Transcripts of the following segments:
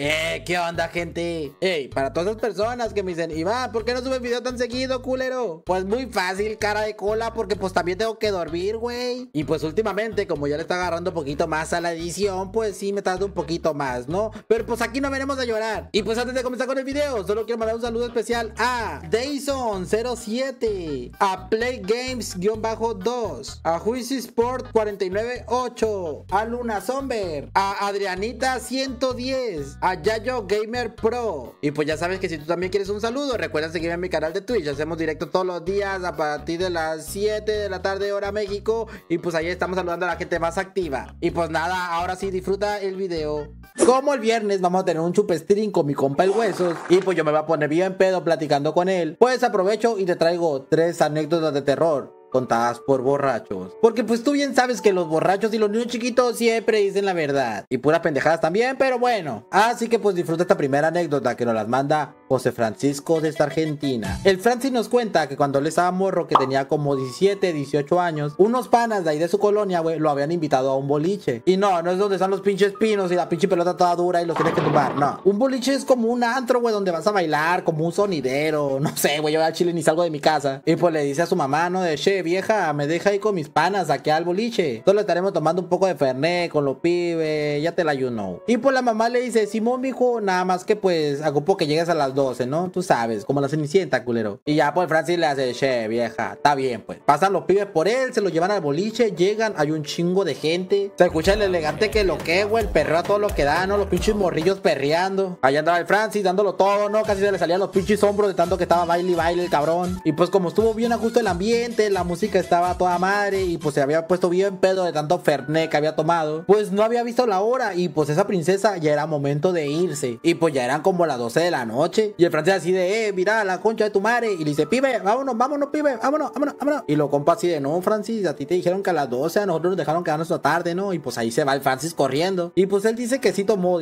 ¿Qué onda, gente? Para todas las personas que me dicen, Iván, ¿por qué no subes video tan seguido, culero? Pues muy fácil, cara de cola, porque pues también tengo que dormir, güey. Y pues últimamente, como ya le está agarrando un poquito más a la edición, pues sí me tardo un poquito más, ¿no? Pero pues aquí no venimos a llorar. Y pues antes de comenzar con el video, solo quiero mandar un saludo especial a Dayson07, a Play Games-2, a Juicy Sport498, a Luna Somber, a Adrianita110, a Yayo Gamer Pro. Y pues ya sabes que si tú también quieres un saludo, recuerda seguirme en mi canal de Twitch. Hacemos directo todos los días a partir de las 7 de la tarde hora México. Y pues ahí estamos saludando a la gente más activa. Y pues nada, ahora sí disfruta el video. Como el viernes vamos a tener un chupestream con mi compa el Huesos, y pues yo me voy a poner bien pedo platicando con él, pues aprovecho y te traigo 3 anécdotas de terror contadas por borrachos, porque pues tú bien sabes que los borrachos y los niños chiquitos siempre dicen la verdad, y puras pendejadas también, pero bueno, así que pues disfruta esta primera anécdota que nos las manda José Francisco desde Argentina. El Francis nos cuenta que cuando él estaba morro, que tenía como 17, 18 años, unos panas de ahí de su colonia, güey, lo habían invitado a un boliche. Y no es donde están los pinches pinos y la pinche pelota toda dura y los tienes que tumbar, no. Un boliche es como un antro, güey, donde vas a bailar, como un sonidero, no sé, güey, yo voy a Chile ni salgo de mi casa. Y pues le dice a su mamá, no, de che, vieja, me deja ir con mis panas aquí al boliche. Solo estaremos tomando un poco de fernet con los pibes, ya te la you know. Y pues la mamá le dice, Simón, mijo, nada más que pues ocupo que llegues a las 12, ¿no? Tú sabes, como la Cenicienta, culero. Y ya pues Francis le hace, che, vieja, está bien pues. Pasan los pibes por él, se lo llevan al boliche, llegan, hay un chingo de gente. Se escucha el elegante que lo que, güey, el perreo a todo lo que da, ¿no? Los pinches morrillos perreando. Allá andaba el Francis dándolo todo, ¿no? Casi se le salían los pinches hombros de tanto que estaba baile y baile el cabrón. Y pues como estuvo bien a gusto el ambiente, la música estaba toda madre, y pues se había puesto bien pedo de tanto fernet que había tomado, pues no había visto la hora, y pues esa princesa ya era momento de irse, y pues ya eran como las 12 de la noche, y el francés así de, mira la concha de tu madre, y le dice, pibe, vámonos, vámonos, pibe, vámonos, vámonos, vámonos, y lo compa así de, no, Francis, a ti te dijeron que a las 12, a nosotros nos dejaron quedarnos la tarde, ¿no? Y pues ahí se va el Francis corriendo, y pues él dice que sí tomó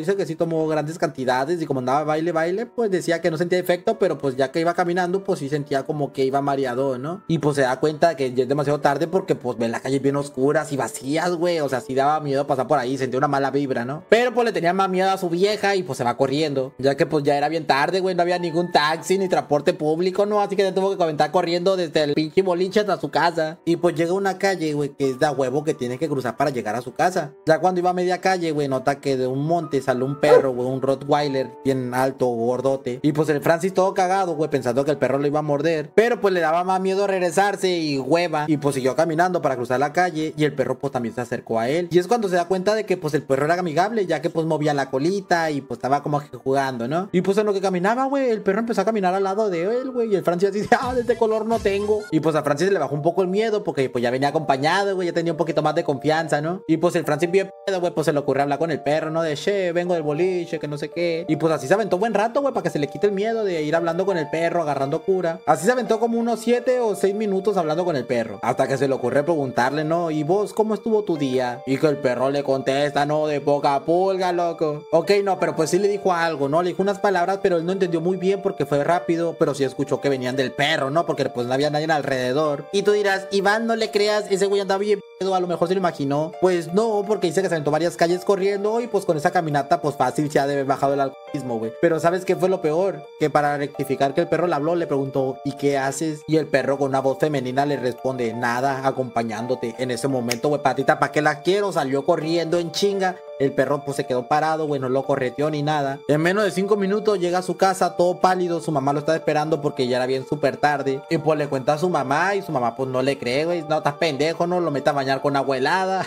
grandes cantidades, y como andaba baile, pues decía que no sentía efecto, pero pues ya que iba caminando, pues sí sentía como que iba mareado, ¿no? Y pues se da cuenta de que ya es demasiado tarde, porque pues ven las calles bien oscuras y vacías, güey, o sea, sí daba miedo pasar por ahí, sentía una mala vibra, ¿no? Pero pues le tenía más miedo a su vieja, y pues se va corriendo, ya que pues ya era bien tarde, güey, no había ningún taxi ni transporte público, ¿no? Así que se tuvo que aventar corriendo desde el pinche boliche hasta su casa, y pues llega a una calle, güey, que es de huevo que tiene que cruzar para llegar a su casa. Ya cuando iba a media calle, güey, nota que de un monte salió un perro, güey, un Rottweiler bien alto, gordote, y pues el Francis todo cagado, güey, pensando que el perro lo iba a morder, pero pues le daba más miedo regresarse y hueva, y pues siguió caminando para cruzar la calle, y el perro pues también se acercó a él, y es cuando se da cuenta de que pues el perro era amigable, ya que pues movía la colita y pues estaba como que jugando, ¿no? Y pues en lo que caminaba, güey, el perro empezó a caminar al lado de él, güey, y el Francis dice, de este color no tengo, y pues a Francis le bajó un poco el miedo, porque pues ya venía acompañado, güey, ya tenía un poquito más de confianza, ¿no? Y pues el Francis bien pedo, güey, pues se le ocurrió hablar con el perro, ¿no? De, che, vengo del boliche, que no sé qué, y pues así se aventó buen rato, güey, para que se le quite el miedo de ir hablando con el perro, agarrando cura. Así se aventó como unos 7 o 6 minutos hablando con el perro, hasta que se le ocurre preguntarle, ¿no? ¿Y vos cómo estuvo tu día? Y que el perro le contesta, no, de poca pulga, loco. Ok, no, pero pues sí le dijo algo, ¿no? Le dijo unas palabras, pero él no entendió muy bien porque fue rápido, pero sí escuchó que venían del perro, ¿no? Porque pues no había nadie alrededor. Y tú dirás, Iván, no le creas, ese güey andaba bien pedo, a lo mejor se lo imaginó. Pues no, porque dice que se aventó varias calles corriendo, y pues con esa caminata pues fácil se ha de haber bajado el alcoholismo, güey. Pero ¿sabes qué fue lo peor? Que para rectificar que el perro le habló, le preguntó, ¿y qué haces? Y el perro con una voz femenina le responde, nada, acompañándote. En ese momento, güey, patita, ¿para qué la quiero? Salió corriendo en chinga. El perro pues se quedó parado, güey, no lo correteó ni nada. En menos de 5 minutos llega a su casa todo pálido, su mamá lo está esperando porque ya era bien súper tarde. Y pues le cuenta a su mamá, y su mamá pues no le cree, güey, no, estás pendejo, no, lo mete a bañar con agua helada.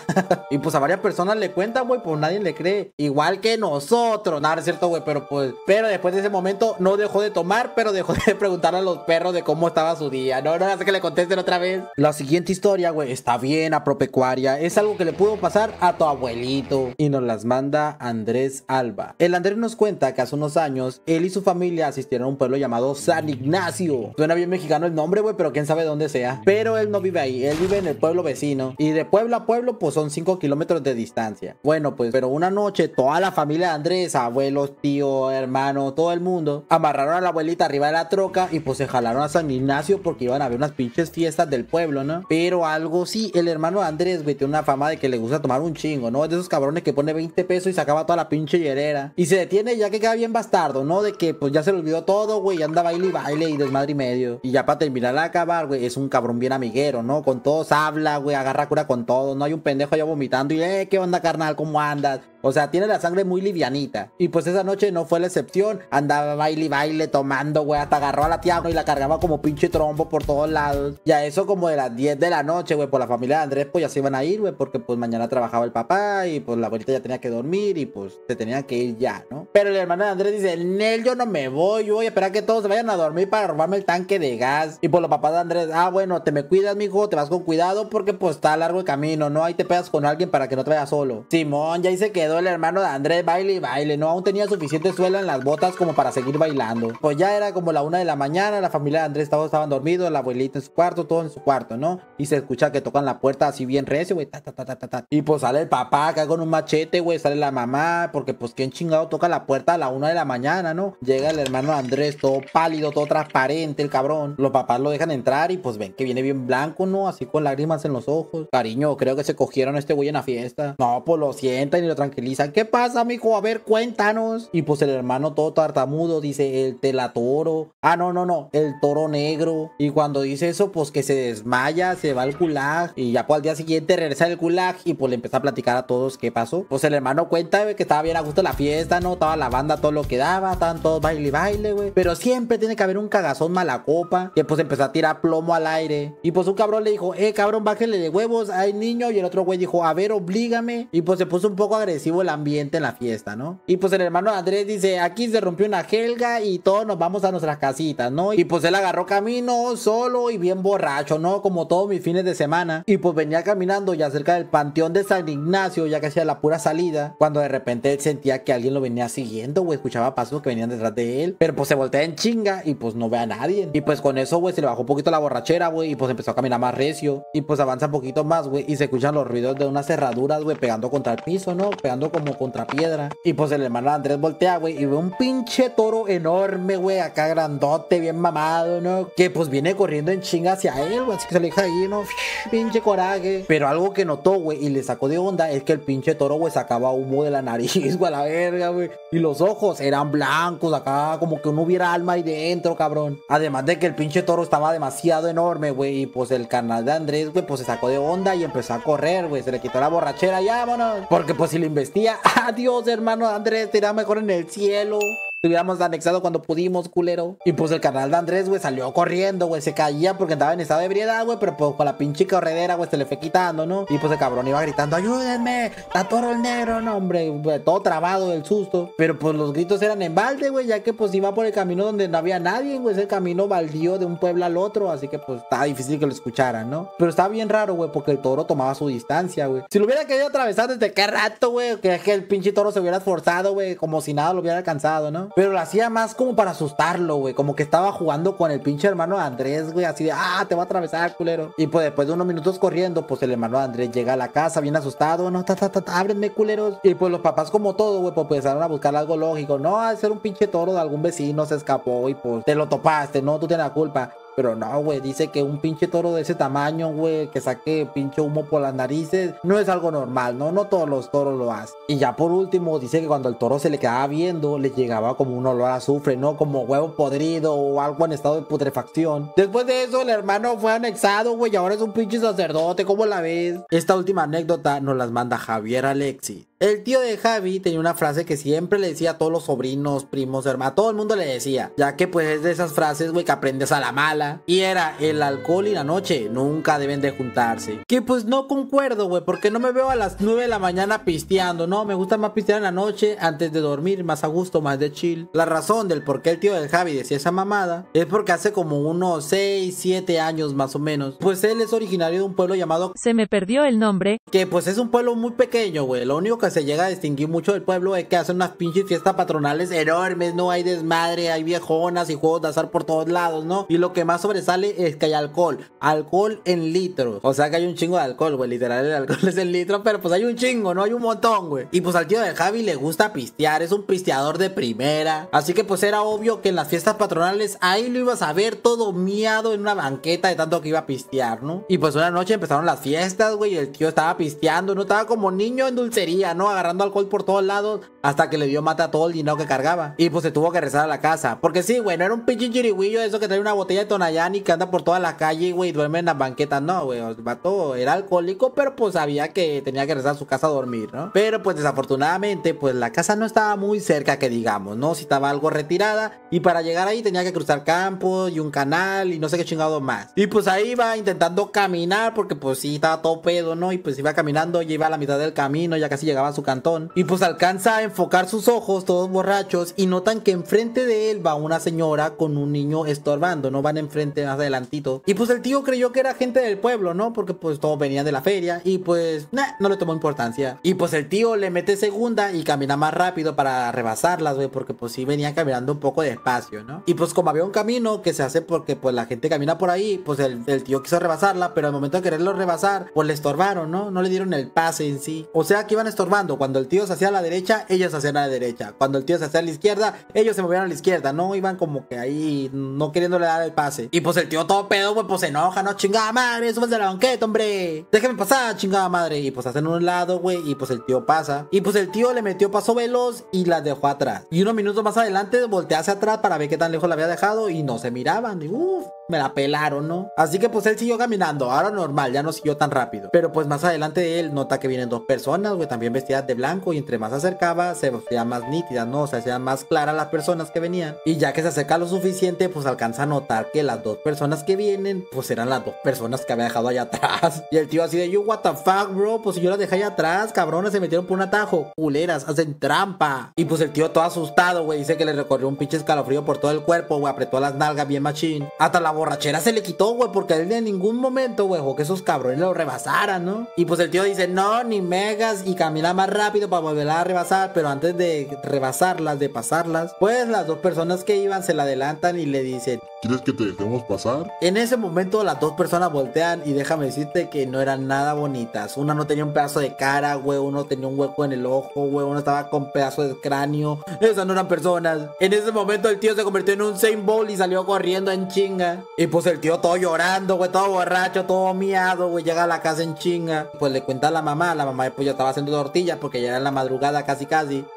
Y pues a varias personas le cuentan, güey, pues nadie le cree. Igual que nosotros, nada, es cierto, güey, pero pues... Pero después de ese momento no dejó de tomar, pero dejó de preguntarle a los perros de cómo estaba su día. No, no hace que le contesten otra vez. La siguiente historia, güey, está bien agropecuaria. Es algo que le pudo pasar a tu abuelito. Y no las manda Andrés Alba. El Andrés nos cuenta que hace unos años él y su familia asistieron a un pueblo llamado San Ignacio. Suena bien mexicano el nombre, güey, pero quién sabe dónde sea. Pero él no vive ahí, él vive en el pueblo vecino, y y de pueblo a pueblo pues son 5 kilómetros de distancia. Bueno, pues, pero una noche toda la familia de Andrés, abuelos, tíos, hermanos, todo el mundo, amarraron a la abuelita arriba de la troca y pues se jalaron a San Ignacio porque iban a ver unas pinches fiestas del pueblo, ¿no? Pero algo sí, el hermano de Andrés, güey, tiene una fama de que le gusta tomar un chingo, ¿no? Es de esos cabrones que pone 20 pesos y sacaba toda la pinche hierera. Y se detiene ya que queda bien bastardo, ¿no? De que pues ya se le olvidó todo, güey, anda baile y baile y desmadre y medio. Y ya para terminar de acabar, güey, es un cabrón bien amiguero, ¿no? Con todos habla, güey, agarra cura con todo, no hay un pendejo allá vomitando y, ¿qué onda, carnal? ¿Cómo andas? O sea, tiene la sangre muy livianita. Y pues esa noche no fue la excepción. Andaba baile y baile, tomando, güey. Hasta agarró a la tía, güey, y la cargaba como pinche trombo por todos lados. Y a eso como de las 10 de la noche, güey, por la familia de Andrés, pues ya se iban a ir, güey, porque pues mañana trabajaba el papá y pues la abuelita ya tenía que dormir y pues se tenían que ir ya, ¿no? Pero el hermano de Andrés dice, Nel, yo no me voy, yo voy a esperar que todos se vayan a dormir para robarme el tanque de gas. Y pues los papás de Andrés, bueno, te me cuidas, mijo, te vas con cuidado porque pues está largo el camino, ¿no? Ahí te pegas con alguien para que no te vayas solo. Simón, ya dice que el hermano de Andrés baile y baile, no, aún tenía suficiente suela en las botas como para seguir bailando. Pues ya era como la 1 de la mañana, la familia de Andrés todos estaban dormidos, la abuelita en su cuarto, todos en su cuarto, ¿no? Y se escucha que tocan la puerta así bien recio, güey, ta, ta, ta, ta, ta. Y pues sale el papá acá con un machete, güey, sale la mamá, porque pues quién chingado toca la puerta a la 1 de la mañana, ¿no? Llega el hermano de Andrés todo pálido, todo transparente, el cabrón. Los papás lo dejan entrar y pues ven que viene bien blanco, ¿no? Así con lágrimas en los ojos. Cariño, creo que se cogieron a este güey en la fiesta. No, pues lo sientan y lo tranquilizan. ¿Qué pasa, mijo? A ver, cuéntanos. Y pues el hermano todo tartamudo dice, el telatoro. No, el toro negro. Y cuando dice eso, pues que se desmaya, se va al gulag. Y ya pues al día siguiente regresa el gulag y pues le empieza a platicar a todos qué pasó. Pues el hermano cuenta, güey, que estaba bien a gusto la fiesta, ¿no? Estaba la banda, todo lo que daba, estaban todos baile y baile, güey. Pero siempre tiene que haber un cagazón mala copa que pues empezó a tirar plomo al aire. Y pues un cabrón le dijo, cabrón, bájale de huevos, ay, niño. Y el otro güey dijo, a ver, oblígame. Y pues se puso un poco agresivo el ambiente en la fiesta, ¿no? Y pues el hermano Andrés dice, aquí se rompió una jerga y todos nos vamos a nuestras casitas, ¿no? Y pues él agarró camino solo y bien borracho, ¿no? Como todos mis fines de semana. Y pues venía caminando ya cerca del panteón de San Ignacio, ya que hacía la pura salida, cuando de repente él sentía que alguien lo venía siguiendo, güey, escuchaba pasos que venían detrás de él, pero pues se voltea en chinga y pues no ve a nadie. Y pues con eso, güey, se le bajó un poquito la borrachera, güey, y pues empezó a caminar más recio. Y pues avanza un poquito más, güey, y se escuchan los ruidos de unas cerraduras, güey, pegando contra el piso, ¿no? Pegando como contra piedra. Y pues el hermano Andrés voltea, güey, y ve un pinche toro enorme, güey, acá grandote, bien mamado, ¿no? Que pues viene corriendo en chinga hacia él, güey, así que se le deja ahí, ¿no? Pinche coraje. Pero algo que notó, güey, y le sacó de onda, es que el pinche toro, güey, sacaba humo de la nariz, güey, a la verga, güey. Y los ojos eran blancos, acá como que no hubiera alma ahí dentro, cabrón. Además de que el pinche toro estaba demasiado enorme, güey, y pues el carnal de Andrés, güey, pues se sacó de onda y empezó a correr, güey, se le quitó la borrachera, ya, vámonos. Porque pues si le vestía. Adiós, hermano Andrés, te irá mejor en el cielo. Te hubiéramos anexado cuando pudimos, culero. Y pues el carnal de Andrés, güey, salió corriendo, güey. Se caía porque andaba en estado de ebriedad, güey. Pero pues con la pinche corredera, güey, se le fue quitando, ¿no? Y pues el cabrón iba gritando, ayúdenme, está toro el negro, no, hombre. Todo trabado del susto. Pero pues los gritos eran en balde, güey, ya que pues iba por el camino donde no había nadie, güey. Es el camino baldío de un pueblo al otro. Así que pues estaba difícil que lo escucharan, ¿no? Pero estaba bien raro, güey, porque el toro tomaba su distancia, güey. Si lo hubiera querido atravesar desde qué rato, güey, que es que el pinche toro se hubiera esforzado, güey, como si nada lo hubiera alcanzado, ¿no? Pero lo hacía más como para asustarlo, güey. Como que estaba jugando con el pinche hermano de Andrés, güey. Así de, te va a atravesar, culero. Y pues después de unos minutos corriendo, pues el hermano de Andrés llega a la casa bien asustado. No, ábrenme, culeros. Y pues los papás, como todo, güey, pues empezaron a buscar algo lógico. No, al ser un pinche toro de algún vecino se escapó y pues te lo topaste, no, tú tienes la culpa. Pero no, güey, dice que un pinche toro de ese tamaño, güey, que saque pinche humo por las narices, no es algo normal, ¿no? No todos los toros lo hacen. Y ya por último, dice que cuando el toro se le quedaba viendo, le llegaba como un olor a azufre, ¿no? Como huevo podrido o algo en estado de putrefacción. Después de eso, el hermano fue anexado, güey, y ahora es un pinche sacerdote, ¿cómo la ves? Esta última anécdota nos las manda Javier Alexis. El tío de Javi tenía una frase que siempre le decía a todos los sobrinos, primos, hermanos, a todo el mundo le decía, ya que pues es de esas frases, güey, que aprendes a la mala. Y era, el alcohol y la noche nunca deben de juntarse. Que pues no concuerdo, güey, porque no me veo a las 9 de la mañana pisteando, no, me gusta más pistear en la noche antes de dormir, más a gusto, más de chill. La razón del por qué el tío de Javi decía esa mamada es porque hace como unos 6, 7 años más o menos, pues él es originario de un pueblo llamado... Se me perdió el nombre. Que pues es un pueblo muy pequeño, güey, lo único que se llega a distinguir mucho del pueblo, es que hacen unas pinches fiestas patronales enormes, ¿no? Hay desmadre, hay viejonas y juegos de azar por todos lados, ¿no? Y lo que más sobresale es que hay alcohol, alcohol en litros. O sea que hay un chingo de alcohol, güey, literal el alcohol es el litro, pero pues hay un chingo, ¿no? Hay un montón, güey. Y pues al tío del Javi le gusta pistear, es un pisteador de primera. Así que pues era obvio que en las fiestas patronales ahí lo ibas a ver todo miado en una banqueta de tanto que iba a pistear, ¿no? Y pues una noche empezaron las fiestas, güey, y el tío estaba pisteando, ¿no? Estaba como niño en dulcería, ¿no? Agarrando alcohol por todos lados hasta que le dio mata a todo el dinero que cargaba. Y pues se tuvo que regresar a la casa. Porque sí, güey, no era un pinche chirigüillo eso que trae una botella de Tonayán y que anda por toda la calle, güey, y duerme en las banquetas. No, güey, el vato era alcohólico, pero pues sabía que tenía que regresar a su casa a dormir, ¿no? Pero pues desafortunadamente, pues la casa no estaba muy cerca que digamos, ¿no? Si estaba algo retirada y para llegar ahí tenía que cruzar campos y un canal y no sé qué chingado más. Y pues ahí iba intentando caminar porque pues sí, estaba todo pedo, ¿no? Y pues iba caminando, ya iba a la mitad del camino, ya casi llegaba a su cantón. Y pues alcanza a enfocar sus ojos todos borrachos y notan que enfrente de él va una señora con un niño estorbando, ¿no? Van enfrente más adelantito. Y pues el tío creyó que era gente del pueblo, ¿no? Porque pues todos venían de la feria y pues no le tomó importancia. Y pues el tío le mete segunda y camina más rápido para rebasarlas, güey, porque pues sí venían caminando un poco despacio, ¿no? Y pues como había un camino que se hace porque pues la gente camina por ahí, pues el tío quiso rebasarla, pero al momento de quererlo rebasar, pues le estorbaron, ¿no? No le dieron el pase en sí. O sea que iban estorbando. Cuando el tío se hacía a la derecha, ellos se hacían a la derecha. Cuando el tío se hacía a la izquierda, ellos se movían a la izquierda, ¿no? Iban como que ahí no queriéndole dar el pase. Y pues el tío todo pedo, pues se enoja, ¿no? Chingada madre, súbase a la banqueta, hombre. Déjame pasar, chingada madre. Y pues hacen un lado, güey, y pues el tío pasa. Y pues el tío le metió paso veloz y las dejó atrás. Y unos minutos más adelante voltea hacia atrás para ver qué tan lejos la había dejado y no se miraban. Y uff, me la pelaron, ¿no? Así que pues él siguió caminando, ahora normal, ya no siguió tan rápido. Pero pues más adelante de él nota que vienen dos personas, güey, también vestidas de blanco. Y entre más se acercaba, se veían más nítidas, ¿no? O sea, se veían más claras las personas que venían. Y ya que se acerca lo suficiente, pues alcanza a notar que las dos personas que vienen, pues eran las dos personas que había dejado allá atrás. Y el tío así de, yo, what the fuck, bro, pues si yo las dejé allá atrás, cabrones, se metieron por un atajo. Culeras, hacen trampa. Y pues el tío todo asustado, güey, dice que le recorrió un pinche escalofrío por todo el cuerpo, güey, apretó las nalgas bien machín. Hasta la borrachera se le quitó, güey, porque él en ningún momento, güey, dejó que esos cabrones lo rebasaran, ¿no? Y pues el tío dice, no, ni megas, y camina más rápido para volverla a rebasar, pero antes de rebasarlas, de pasarlas, pues las dos personas que iban se la adelantan y le dicen, ¿quieres que te dejemos pasar? En ese momento las dos personas voltean y déjame decirte que no eran nada bonitas. Una no tenía un pedazo de cara, güey, uno tenía un hueco en el ojo, güey, uno estaba con pedazo de cráneo. Esas no eran personas. En ese momento el tío se convirtió en un Saint Bowl y salió corriendo en chinga. Y pues el tío todo llorando, güey, todo borracho, todo miado, güey, llega a la casa en chinga. Pues le cuenta a la mamá pues ya estaba haciendo tortillas porque ya era en la madrugada casi.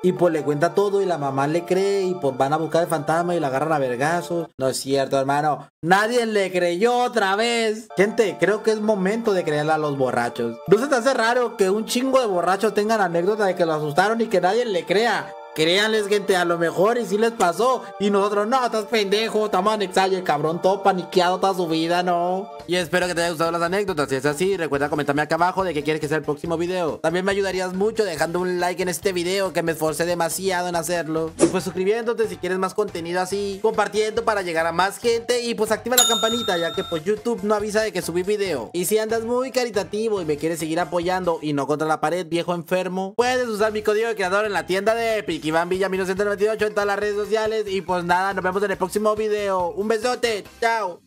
Y pues le cuenta todo y la mamá le cree y pues van a buscar el fantasma y la agarran a vergazos. No es cierto, hermano, nadie le creyó otra vez. Gente, creo que es momento de creerle a los borrachos. ¿No se te hace raro que un chingo de borrachos tengan anécdota de que lo asustaron y que nadie le crea? Créanles, gente, a lo mejor y sí les pasó. Y nosotros, no, estás pendejo, estamos anexados, el cabrón todo paniqueado toda su vida, ¿no? Y espero que te haya gustado las anécdotas. Si es así, recuerda comentarme acá abajo de qué quieres que sea el próximo video. También me ayudarías mucho dejando un like en este video, que me esforcé demasiado en hacerlo. Y pues suscribiéndote si quieres más contenido así, compartiendo para llegar a más gente. Y pues activa la campanita, ya que pues YouTube no avisa de que subí video. Y si andas muy caritativo y me quieres seguir apoyando y no contra la pared, viejo enfermo, puedes usar mi código de creador en la tienda de Epic, ivanvilla1998 en todas las redes sociales. Y pues nada, nos vemos en el próximo video. Un besote, chao.